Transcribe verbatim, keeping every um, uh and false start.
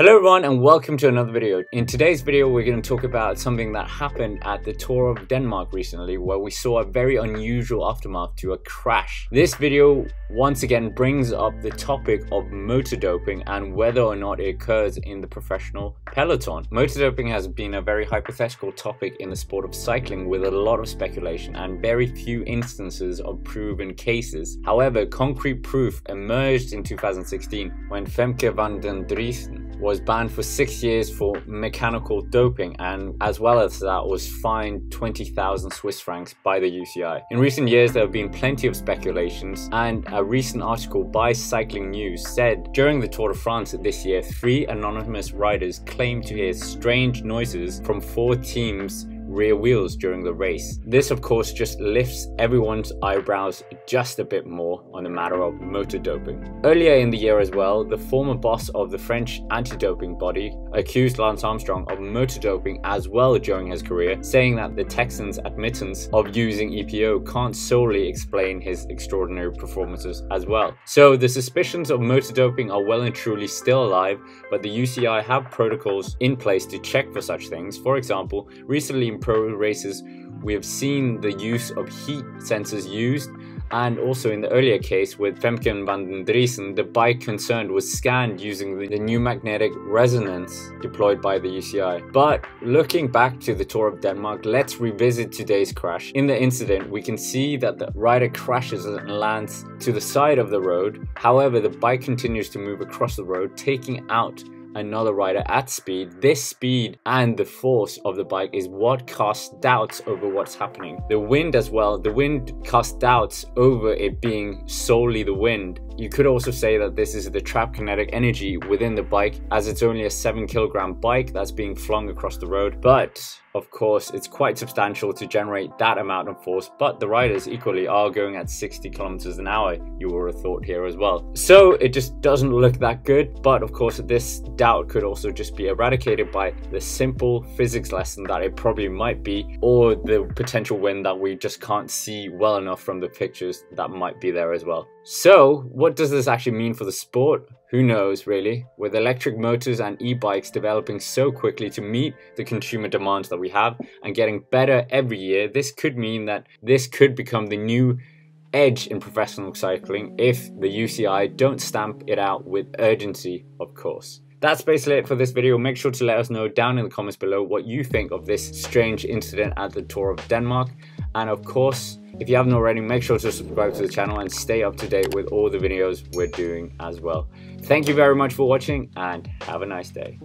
Hello everyone and welcome to another video. In today's video we're going to talk about something that happened at the Tour of Denmark recently, where we saw a very unusual aftermath to a crash. This video once again brings up the topic of motor doping and whether or not it occurs in the professional peloton. Motor doping has been a very hypothetical topic in the sport of cycling, with a lot of speculation and very few instances of proven cases. However, concrete proof emerged in two thousand sixteen when Femke van den Driessche was banned for six years for mechanical doping, and as well as that was fined twenty thousand Swiss francs by the U C I. In recent years there have been plenty of speculations, and a recent article by Cycling News said during the Tour de France this year three anonymous riders claimed to hear strange noises from four teams' rear wheels during the race. This of course just lifts everyone's eyebrows just a bit more on the matter of motor doping. Earlier in the year as well, the former boss of the French anti-doping body accused Lance Armstrong of motor doping as well during his career, saying that the Texan's admittance of using E P O can't solely explain his extraordinary performances as well. So the suspicions of motor doping are well and truly still alive, but the U C I have protocols in place to check for such things. For example, recently pro races we have seen the use of heat sensors used, and also in the earlier case with Femke van den Driessche, the bike concerned was scanned using the new magnetic resonance deployed by the U C I. But looking back to the Tour of Denmark, let's revisit today's crash. In the incident we can see that the rider crashes and lands to the side of the road. However, the bike continues to move across the road, taking out another rider at speed. This speed and the force of the bike is what casts doubts over what's happening. The wind as well, the wind casts doubts over it being solely the wind. You could also say that this is the trapped kinetic energy within the bike, as it's only a seven kilogram bike that's being flung across the road. But of course it's quite substantial to generate that amount of force, but the riders equally are going at sixty kilometers an hour, you would have thought here as well. So it just doesn't look that good, but of course this doubt could also just be eradicated by the simple physics lesson that it probably might be, or the potential win that we just can't see well enough from the pictures that might be there as well. So what does this actually mean for the sport? Who knows really? With electric motors and e-bikes developing so quickly to meet the consumer demands that we have and getting better every year, this could mean that this could become the new edge in professional cycling if the U C I don't stamp it out with urgency, of course. That's basically it for this video. Make sure to let us know down in the comments below what you think of this strange incident at the Tour of Denmark. And of course, if you haven't already, make sure to subscribe to the channel and stay up to date with all the videos we're doing as well. Thank you very much for watching and have a nice day.